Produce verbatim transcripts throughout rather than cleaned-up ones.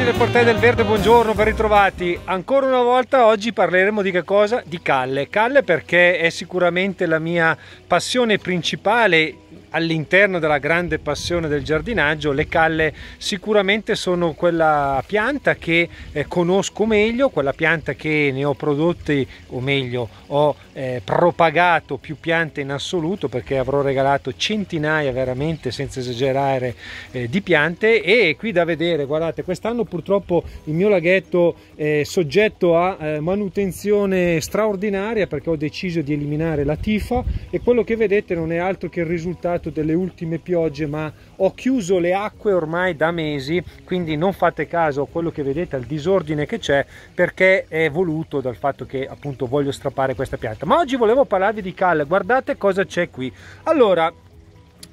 Amici del Portale del Verde, buongiorno, ben ritrovati. Ancora una volta oggi parleremo di che cosa? Di calle. Calle perché è sicuramente la mia passione principale all'interno della grande passione del giardinaggio. Le calle sicuramente sono quella pianta che eh, conosco meglio, quella pianta che ne ho prodotte, o meglio ho eh, propagato più piante in assoluto, perché avrò regalato centinaia, veramente senza esagerare, eh, di piante. E qui da vedere, guardate, quest'anno purtroppo il mio laghetto è soggetto a eh, manutenzione straordinaria, perché ho deciso di eliminare la tifa, e quello che vedete non è altro che il risultato delle ultime piogge, ma ho chiuso le acque ormai da mesi, quindi non fate caso a quello che vedete, al disordine che c'è, perché è voluto dal fatto che appunto voglio strappare questa pianta. Ma oggi volevo parlarvi di calle. Guardate cosa c'è qui. Allora,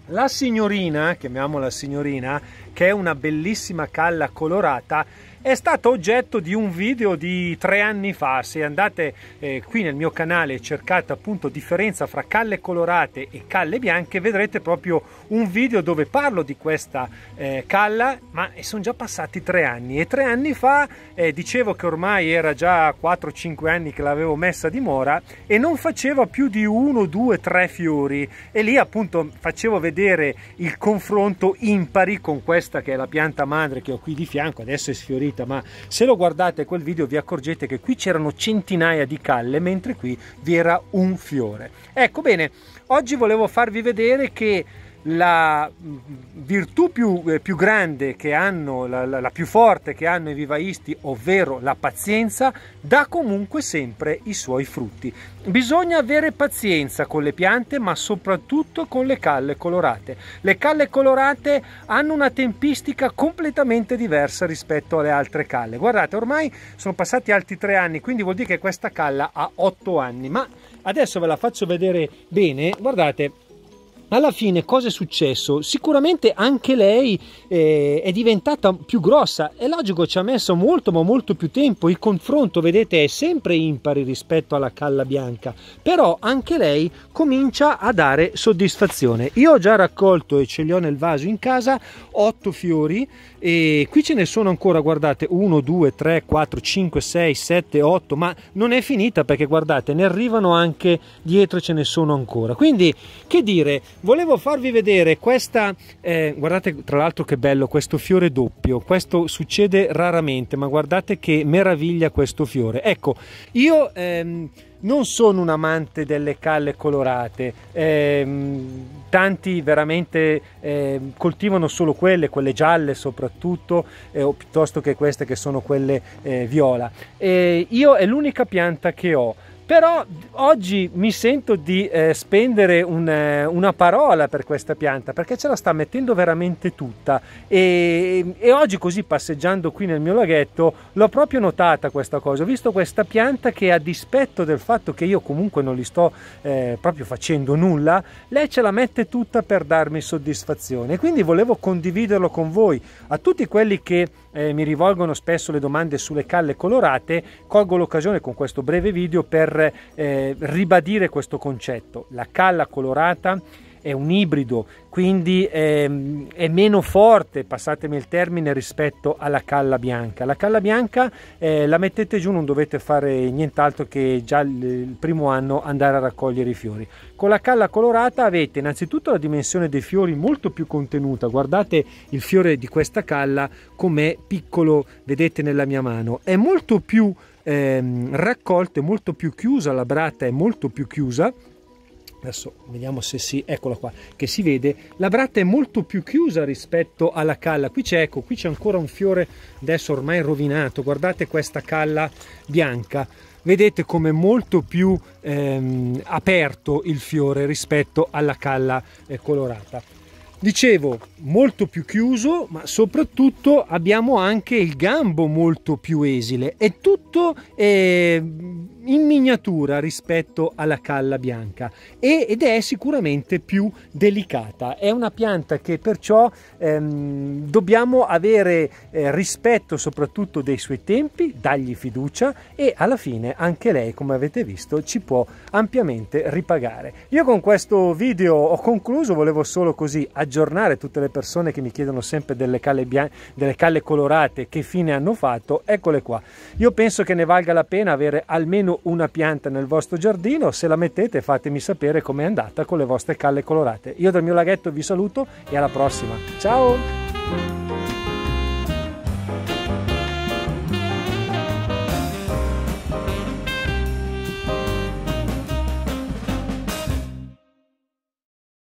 la signorina, chiamiamola signorina, che è una bellissima calla colorata, è stato oggetto di un video di tre anni fa. Se andate eh, qui nel mio canale e cercate appunto differenza fra calle colorate e calle bianche, vedrete proprio un video dove parlo di questa eh, calla, ma sono già passati tre anni. E tre anni fa eh, dicevo che ormai era già quattro cinque anni che l'avevo messa a dimora e non faceva più di uno, due, tre fiori, e lì appunto facevo vedere il confronto impari con questa che è la pianta madre che ho qui di fianco, adesso è sfiorita. Ma se lo guardate quel video vi accorgete che qui c'erano centinaia di calle, mentre qui vi era un fiore. Ecco, bene, oggi volevo farvi vedere che la virtù più, eh, più grande che hanno, la, la, la più forte che hanno i vivaisti, ovvero la pazienza, dà comunque sempre i suoi frutti. Bisogna avere pazienza con le piante, ma soprattutto con le calle colorate. Le calle colorate hanno una tempistica completamente diversa rispetto alle altre calle. Guardate, ormai sono passati altri tre anni, quindi vuol dire che questa calla ha otto anni. Ma adesso ve la faccio vedere bene. Guardate, alla fine cosa è successo? Sicuramente anche lei eh, è diventata più grossa, è logico, ci ha messo molto ma molto più tempo. Il confronto, vedete, è sempre impari rispetto alla calla bianca, però anche lei comincia a dare soddisfazione. Io ho già raccolto, e ce li ho nel vaso in casa, otto fiori, e qui ce ne sono ancora, guardate, uno, due, tre, quattro, cinque, sei, sette, otto, ma non è finita, perché guardate, ne arrivano anche dietro, ce ne sono ancora. Quindi, che dire, volevo farvi vedere questa, eh, guardate tra l'altro che bello questo fiore doppio. Questo succede raramente, ma guardate che meraviglia questo fiore. Ecco, io ehm, non sono un amante delle calle colorate, ehm, tanti veramente eh, coltivano solo quelle, quelle gialle soprattutto, eh, o piuttosto che queste che sono quelle eh, viola. E io è l'unica pianta che ho. Però oggi mi sento di eh, spendere un, eh, una parola per questa pianta, perché ce la sta mettendo veramente tutta, e, e oggi così passeggiando qui nel mio laghetto l'ho proprio notata questa cosa. Ho visto questa pianta che, a dispetto del fatto che io comunque non gli sto eh, proprio facendo nulla, lei ce la mette tutta per darmi soddisfazione, e quindi volevo condividerlo con voi. A tutti quelli che eh, mi rivolgono spesso le domande sulle calle colorate, colgo l'occasione con questo breve video per Eh, ribadire questo concetto. La calla colorata è un ibrido, quindi è, è meno forte, passatemi il termine, rispetto alla calla bianca. La calla bianca eh, la mettete giù, non dovete fare nient'altro che già il primo anno andare a raccogliere i fiori. Con la calla colorata avete innanzitutto la dimensione dei fiori molto più contenuta. Guardate il fiore di questa calla com'è piccolo, vedete nella mia mano, è molto più Ehm, raccolta, è molto più chiusa, la bratta è molto più chiusa. Adesso vediamo se si, eccola qua, che si vede, la bratta è molto più chiusa rispetto alla calla. Qui c'è, ecco, qui c'è ancora un fiore, adesso ormai rovinato. Guardate questa calla bianca, vedete come è molto più ehm, aperto il fiore rispetto alla calla eh, colorata. Dicevo, molto più chiuso, ma soprattutto abbiamo anche il gambo molto più esile. È tutto eh, in miniatura rispetto alla calla bianca e, ed è sicuramente più delicata. È una pianta che perciò ehm, dobbiamo avere eh, rispetto soprattutto dei suoi tempi, dargli fiducia e alla fine anche lei, come avete visto, ci può ampiamente ripagare. Io con questo video ho concluso, volevo solo così aggiornare tutte le persone che mi chiedono sempre delle calle bianche, delle calle colorate, che fine hanno fatto. Eccole qua. Io penso che ne valga la pena avere almeno una pianta nel vostro giardino. Se la mettete, fatemi sapere com'è andata con le vostre calle colorate. Io dal mio laghetto vi saluto e alla prossima. Ciao!